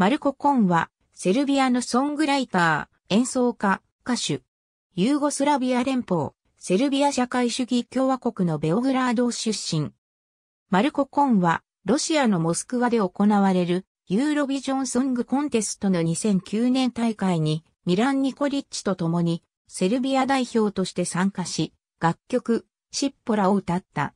マルコ・コンは、セルビアのソングライター、演奏家、歌手。ユーゴスラビア連邦、セルビア社会主義共和国のベオグラード出身。マルコ・コンは、ロシアのモスクワで行われる、ユーロビジョンソングコンテストの2009年大会に、ミラン・ニコリッチと共に、セルビア代表として参加し、楽曲、シッポラを歌った。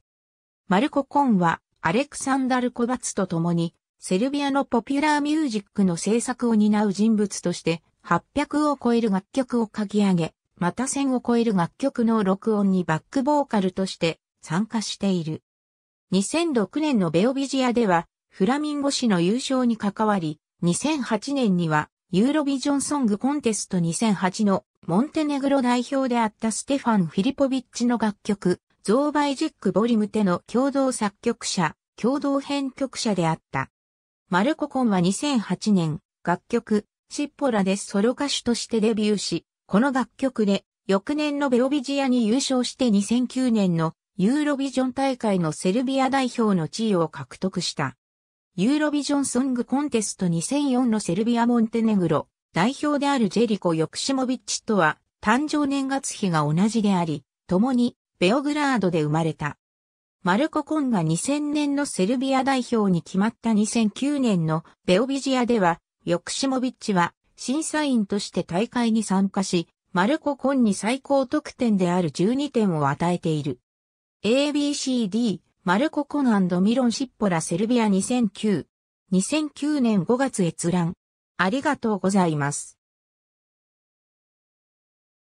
マルコ・コンは、アレクサンダル・コバツと共に、セルビアのポピュラーミュージックの制作を担う人物として、800を超える楽曲を書き上げ、また1000を超える楽曲の録音にバックボーカルとして参加している。2006年のベオビジアでは、フラミンゴ誌の優勝に関わり、2008年には、ユーロビジョンソングコンテスト2008のモンテネグロ代表であったステファン・フィリポビッチの楽曲、Zauvijek volim teの共同作曲者、共同編曲者であった。マルコ・コンは2008年、楽曲、シッポラでソロ歌手としてデビューし、この楽曲で、翌年のベオビジアに優勝して2009年のユーロビジョン大会のセルビア代表の地位を獲得した。ユーロビジョンソングコンテスト2004のセルビア・モンテネグロ代表であるジェリコ・ヨクシモビッチとは誕生年月日が同じであり、共にベオグラードで生まれた。マルコ・コンが2000年のセルビア代表に決まった2009年のベオビジアでは、ヨクシモビッチは審査員として大会に参加し、マルコ・コンに最高得点である12点を与えている。ABCDマルコ・コン&ミロンシッポラセルビア2009年5月閲覧。ありがとうございます。